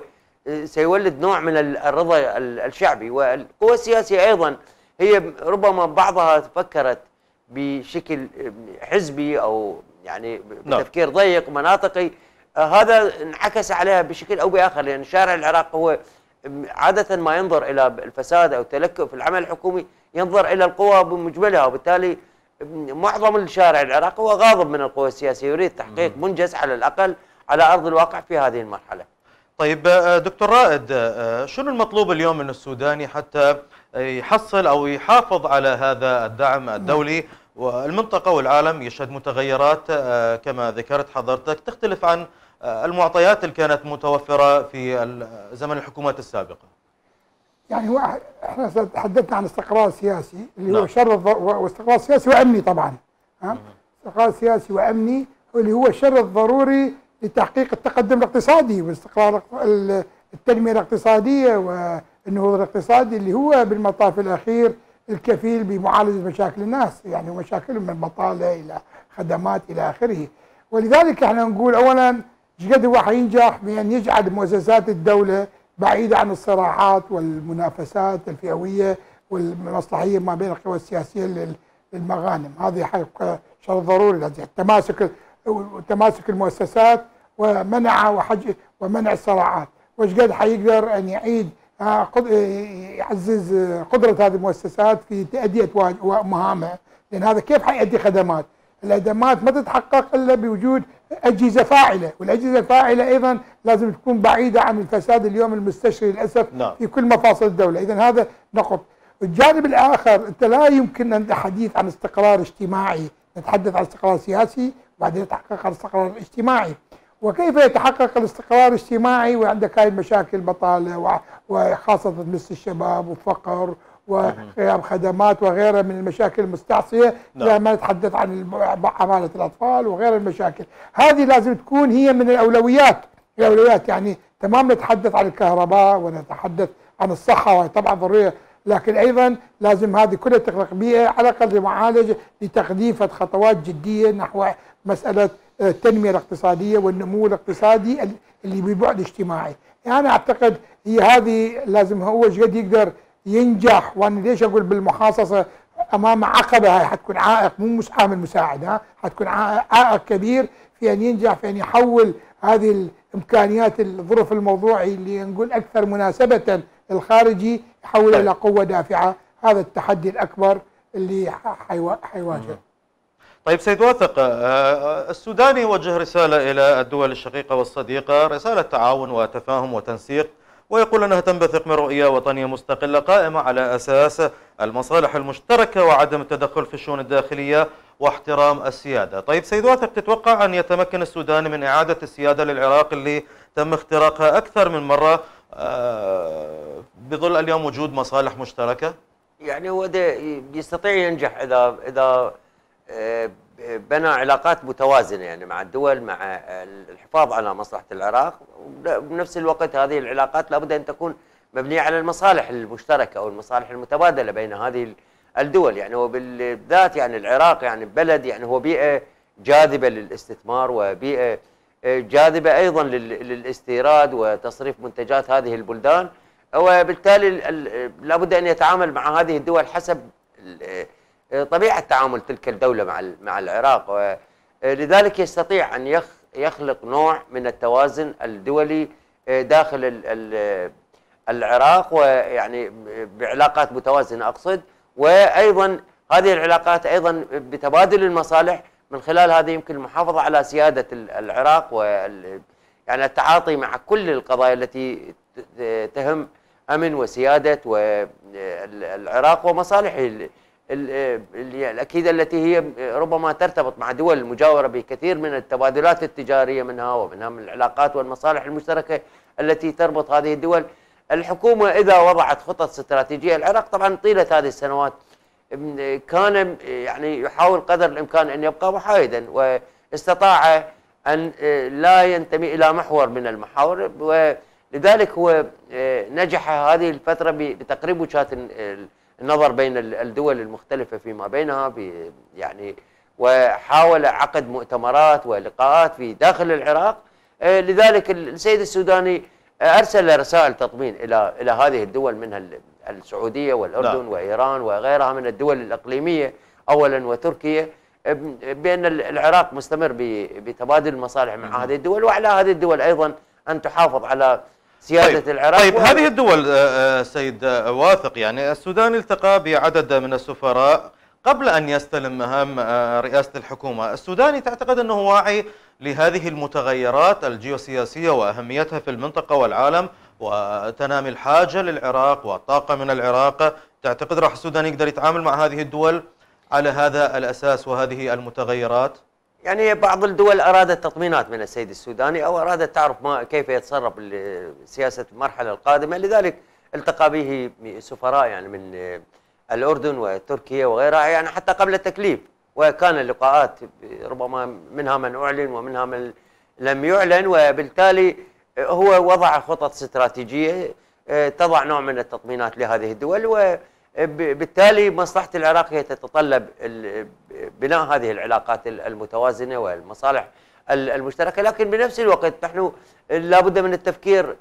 سيولد نوع من الرضا الشعبي. والقوى السياسية أيضا هي ربما بعضها تفكرت بشكل حزبي أو يعني بتفكير ضيق مناطقي، هذا انعكس عليها بشكل أو بآخر، لأن شارع العراق هو عادة ما ينظر إلى الفساد أو التلكؤ في العمل الحكومي ينظر إلى القوى بمجملها، وبالتالي معظم الشارع العراقي هو غاضب من القوى السياسية يريد تحقيق منجز على الأقل على أرض الواقع في هذه المرحلة. طيب دكتور رائد، شنو المطلوب اليوم من السوداني حتى يحصل أو يحافظ على هذا الدعم الدولي؟ والمنطقة والعالم يشهد متغيرات كما ذكرت حضرتك تختلف عن المعطيات اللي كانت متوفرة في زمن الحكومات السابقة. يعني هو احنا تحدثنا عن استقرار سياسي اللي هو شر واستقرار سياسي وامني طبعا. ها؟ استقرار سياسي وامني واللي هو الشر الضروري لتحقيق التقدم الاقتصادي واستقرار التنمية الاقتصادية والنهوض الاقتصادي اللي هو بالمطاف الاخير الكفيل بمعالجة مشاكل الناس، يعني مشاكلهم من بطالة إلى خدمات إلى آخره. ولذلك احنا نقول أولاً شقد هو حينجح بأن يجعل مؤسسات الدولة بعيدة عن الصراعات والمنافسات الفئوية والمصلحية ما بين القوى السياسية للمغانم، هذا حقيقة شرط ضروري، تماسك تماسك المؤسسات ومنع وحج ومنع الصراعات، وشقد حيقدر أن يعيد يعزز قدرة هذه المؤسسات في تأدية مهامها، لأن هذا كيف حيأدي خدمات؟ الخدمات ما تتحقق إلا بوجود أجهزة فاعلة، والأجهزة الفاعلة أيضا لازم تكون بعيدة عن الفساد اليوم المستشري للأسف في كل مفاصل الدولة. إذا هذا نقط. الجانب الآخر أنت لا يمكن أن تحديث عن استقرار اجتماعي، نتحدث عن استقرار سياسي وبعدين نتحقق عن استقرار اجتماعي. وكيف يتحقق الاستقرار الاجتماعي وعندك هاي المشاكل بطالة وخاصة مثل الشباب والفقر وغياب خدمات وغيرها من المشاكل المستعصية، لما نتحدث عن عمالة الأطفال وغير المشاكل هذه لازم تكون هي من الأولويات. الأولويات يعني تمام نتحدث عن الكهرباء ونتحدث عن الصحة وطبعا ضرورية، لكن أيضا لازم هذه كلها تخلق بيئة على الأقل معالجة لتقديم خطوات جدية نحو مسألة التنمية الاقتصادية والنمو الاقتصادي اللي ببعد اجتماعي. يعني أنا أعتقد هي هذه لازم هو شقد يقدر ينجح، وأنا ليش أقول بالمخاصصة أمام عقبة، هاي حتكون عائق مو مش عامل مساعد، ها حتكون عائق كبير في أن ينجح في أن يحول هذه الإمكانيات الظروف الموضوعي اللي نقول أكثر مناسبة الخارجي يحولها إلى قوة دافعة. هذا التحدي الأكبر اللي حيواجهه. طيب سيد واثق، السودان يوجه رسالة إلى الدول الشقيقة والصديقة، رسالة تعاون وتفاهم وتنسيق، ويقول أنها تنبثق من رؤية وطنية مستقلة قائمة على أساس المصالح المشتركة وعدم التدخل في الشؤون الداخلية واحترام السيادة. طيب سيد واثق، تتوقع أن يتمكن السودان من إعادة السيادة للعراق اللي تم اختراقها أكثر من مرة بظل اليوم وجود مصالح مشتركة؟ يعني هو يستطيع ينجح إذا إذا بنى علاقات متوازنه يعني مع الدول مع الحفاظ على مصلحه العراق، وبنفس الوقت هذه العلاقات لابد ان تكون مبنيه على المصالح المشتركه او المصالح المتبادله بين هذه الدول. يعني وبالذات يعني العراق يعني بلد يعني هو بيئه جاذبه للاستثمار وبيئه جاذبه ايضا للاستيراد وتصريف منتجات هذه البلدان، وبالتالي لابد أن يتعامل مع هذه الدول حسب طبيعة تعامل تلك الدولة مع مع العراق. لذلك يستطيع أن يخلق نوع من التوازن الدولي داخل العراق، ويعني بعلاقات متوازنة أقصد، وأيضا هذه العلاقات أيضا بتبادل المصالح، من خلال هذا يمكن المحافظة على سيادة العراق وال يعني التعاطي مع كل القضايا التي تهم أمن وسيادة والعراق ومصالحه الأكيدة التي هي ربما ترتبط مع دول المجاورة بكثير من التبادلات التجارية منها ومنها من العلاقات والمصالح المشتركة التي تربط هذه الدول. الحكومة إذا وضعت خطط استراتيجية، العراق طبعا طيلة هذه السنوات كان يعني يحاول قدر الإمكان أن يبقى محايدا، واستطاع أن لا ينتمي إلى محور من المحاور، ولذلك هو نجح هذه الفترة بتقريب وجهات النظر بين الدول المختلفة فيما بينها، يعني وحاول عقد مؤتمرات ولقاءات في داخل العراق. لذلك السيد السوداني أرسل رسائل تطمين إلى إلى هذه الدول، منها السعودية والأردن وإيران وغيرها من الدول الإقليمية أولا وتركيا، بأن العراق مستمر بتبادل المصالح مع هذه الدول، وعلى هذه الدول أيضا أن تحافظ على سيادة طيب. العراق. طيب و... هذه الدول سيد واثق، يعني السودان التقى بعدد من السفراء قبل أن يستلم مهام رئاسة الحكومة. السوداني تعتقد أنه واعي لهذه المتغيرات الجيوسياسية وأهميتها في المنطقة والعالم وتنامي الحاجة للعراق والطاقة من العراق؟ تعتقد راح السودان يقدر يتعامل مع هذه الدول على هذا الأساس وهذه المتغيرات؟ يعني بعض الدول أرادت تطمينات من السيد السوداني، أو أرادت تعرف ما كيف يتصرف سياسة المرحلة القادمة، لذلك التقى به سفراء يعني من الأردن وتركيا وغيرها، يعني حتى قبل التكليف، وكان اللقاءات ربما منها من أعلن ومنها من لم يعلن، وبالتالي هو وضع خطط استراتيجية تضع نوع من التطمينات لهذه الدول، و بالتالي مصلحة العراق هي تتطلب بناء هذه العلاقات المتوازنة والمصالح المشتركة. لكن بنفس الوقت نحن لابد من التفكير،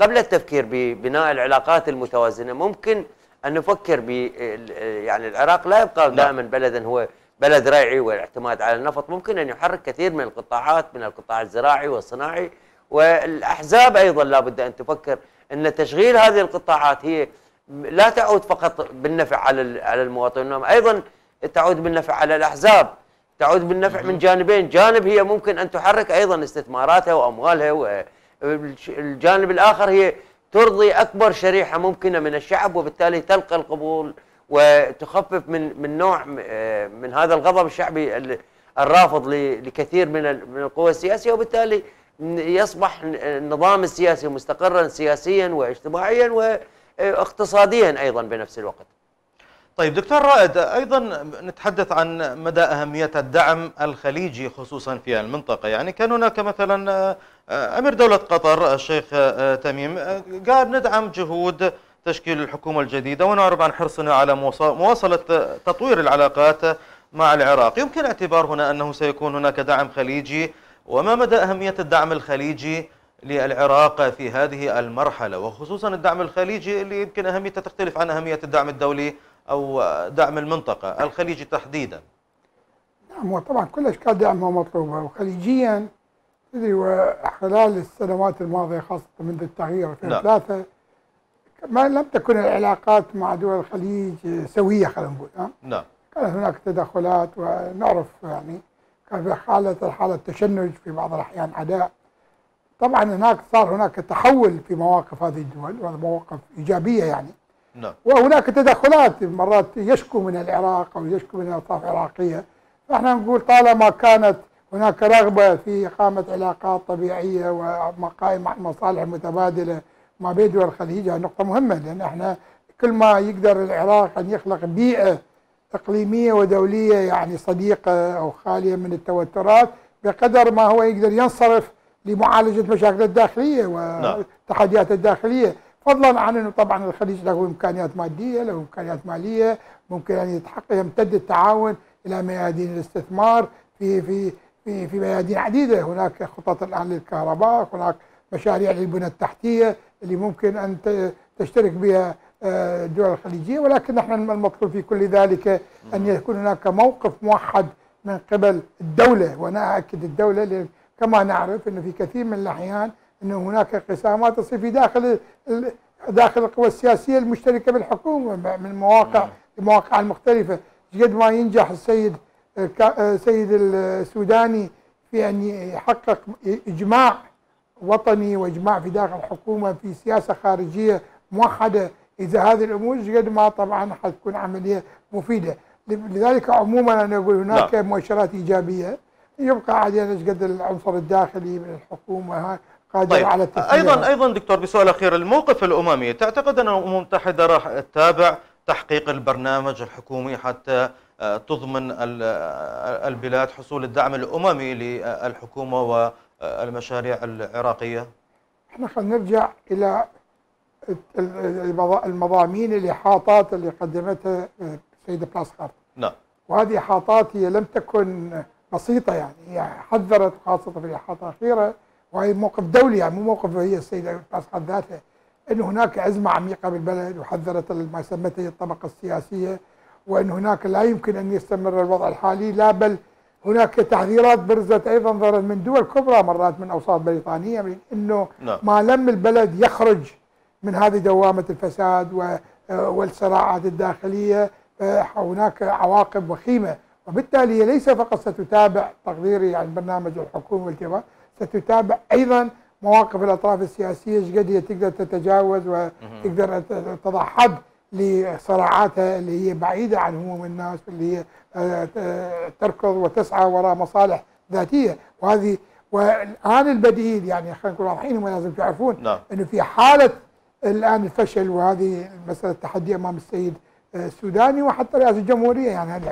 قبل التفكير ببناء العلاقات المتوازنة ممكن أن نفكر ب يعني العراق لا يبقى دائما بلدا هو بلد ريعي والاعتماد على النفط، ممكن أن يحرك كثير من القطاعات، من القطاع الزراعي والصناعي، والأحزاب أيضا لابد أن تفكر أن تشغيل هذه القطاعات هي لا تعود فقط بالنفع على على المواطن، انما ايضا تعود بالنفع على الاحزاب، تعود بالنفع من جانبين، جانب هي ممكن ان تحرك ايضا استثماراتها واموالها، والجانب الاخر هي ترضي اكبر شريحه ممكنه من الشعب، وبالتالي تلقى القبول وتخفف من من نوع من هذا الغضب الشعبي الرافض لكثير من من القوى السياسيه، وبالتالي يصبح النظام السياسي مستقرا سياسيا واجتماعيا و اقتصاديا ايضا بنفس الوقت. طيب دكتور رائد، ايضا نتحدث عن مدى اهميه الدعم الخليجي خصوصا في المنطقه، يعني كان هناك مثلا امير دوله قطر الشيخ تميم قال ندعم جهود تشكيل الحكومه الجديده ونعرب عن حرصنا على مواصله تطوير العلاقات مع العراق، يمكن اعتبار هنا انه سيكون هناك دعم خليجي، وما مدى اهميه الدعم الخليجي للعراق في هذه المرحلة، وخصوصا الدعم الخليجي اللي يمكن أهميته تختلف عن أهمية الدعم الدولي أو دعم المنطقة الخليجي تحديدا؟ نعم، وطبعا كل أشكال دعمها مطلوبة، وخليجيا تدري وخلال السنوات الماضية خاصة منذ التغيير في ألفين وثلاثة ما لم تكن العلاقات مع دول الخليج سوية، خلينا نقول ها؟ نعم، كانت هناك تدخلات، ونعرف يعني كان في حالة حالة تشنج في بعض الأحيان، عداء. طبعا هناك صار هناك تحول في مواقف هذه الدول، وهذا مواقف ايجابيه يعني. نعم. وهناك تدخلات مرات يشكو من العراق او يشكو من اطراف عراقيه، فاحنا نقول طالما كانت هناك رغبه في اقامه علاقات طبيعيه وقائمه على المصالح المتبادله ما بين دول الخليج، هذه نقطه مهمه، لان احنا كل ما يقدر العراق ان يخلق بيئه اقليميه ودوليه يعني صديقه او خاليه من التوترات، بقدر ما هو يقدر ينصرف لمعالجة مشاكل الداخلية والتحديات الداخلية، فضلا عن أنه طبعا الخليج له إمكانيات مادية، له إمكانيات مالية، ممكن أن يتحقق يمتد التعاون إلى ميادين الاستثمار في في في في ميادين عديدة، هناك خطط الآن للكهرباء، هناك مشاريع للبنى التحتية اللي ممكن أن تشترك بها الدول الخليجية، ولكن نحن المطلوب في كل ذلك أن يكون هناك موقف موحد من قبل الدولة. وأنا أؤكد الدولة، كما نعرف أنه في كثير من الأحيان أن هناك انقسامات تصير في داخل داخل القوى السياسية المشتركة بالحكومة من مواقع المواقع المختلفة. قد ما ينجح السيد السيد السوداني في أن يحقق إجماع وطني وإجماع في داخل الحكومة في سياسة خارجية موحدة، إذا هذه الأمور قد ما طبعا حتكون عملية مفيدة. لذلك عموما أنا أقول هناك لا. مؤشرات إيجابية، يبقى علينا قد العنصر الداخلي من الحكومة قادر طيب. على التسليم. أيضا أيضا دكتور، بسؤال أخير، الموقف الأممي، تعتقد أن الأمم المتحدة راح تتابع تحقيق البرنامج الحكومي حتى تضمن البلاد حصول الدعم الأممي للحكومة والمشاريع العراقية؟ احنا خلينا نرجع إلى المضامين الإحاطات اللي قدمتها السيدة بلاسخارت. نعم. وهذه الإحاطات هي لم تكن بسيطة، يعني هي حذرت خاصة في الإحاطة الأخيرة، وهي موقف دولي يعني مو موقف هي السيدة بلاسخارت ذاتها، أن هناك أزمة عميقة بالبلد، وحذرت ما سمته الطبقة السياسية، وأن هناك لا يمكن أن يستمر الوضع الحالي، لا بل هناك تحذيرات برزت أيضا ظهرت من دول كبرى، مرات من أوساط بريطانية، من أنه لا. ما لم البلد يخرج من هذه دوامة الفساد والصراعات الداخلية هناك عواقب وخيمة. وبالتالي ليس فقط ستتابع تقديري عن برنامج الحكومة والتواء، ستتابع أيضا مواقف الأطراف السياسية شقد هي تقدر تتجاوز وتقدر تضع حد لصراعاتها اللي هي بعيدة عن هموم الناس، واللي هي تركض وتسعى وراء مصالح ذاتية. وهذه والآن البديل، يعني خلينا نكون واضحين وما لازم تعرفون لا. أنه في حالة الآن الفشل، وهذه مسألة تحدي أمام السيد السوداني وحتى رئاسة الجمهورية، يعني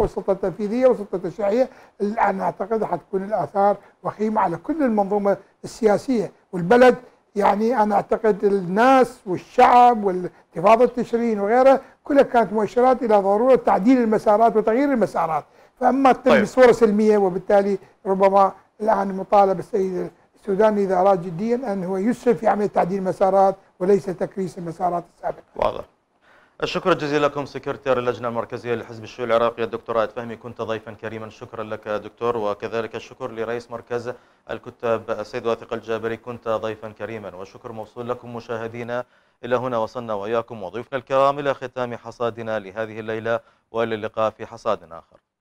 السلطة التنفيذية والسلطة الشرعية، الآن أعتقد حتكون الآثار وخيمة على كل المنظومة السياسية والبلد. يعني أنا أعتقد الناس والشعب والانتفاضة التشرين وغيرها كلها كانت مؤشرات إلى ضرورة تعديل المسارات وتغيير المسارات، فأما تتم طيب. بصورة سلمية. وبالتالي ربما الآن مطالب السيد السوداني إذا أراد جديا أن هو يسرف في عملية تعديل المسارات وليس تكريس المسارات السابقة. واضح. الشكر الجزيل لكم سكرتير اللجنة المركزية لحزب الشيوعي العراقي الدكتور رائد فهمي، كنت ضيفا كريما، شكرا لك دكتور. وكذلك الشكر لرئيس مركز الكتاب السيد واثق الجابري، كنت ضيفا كريما، وشكر موصول لكم مشاهدينا. إلى هنا وصلنا وإياكم وضيوفنا الكرام إلى ختام حصادنا لهذه الليلة، وإلى اللقاء في حصاد آخر.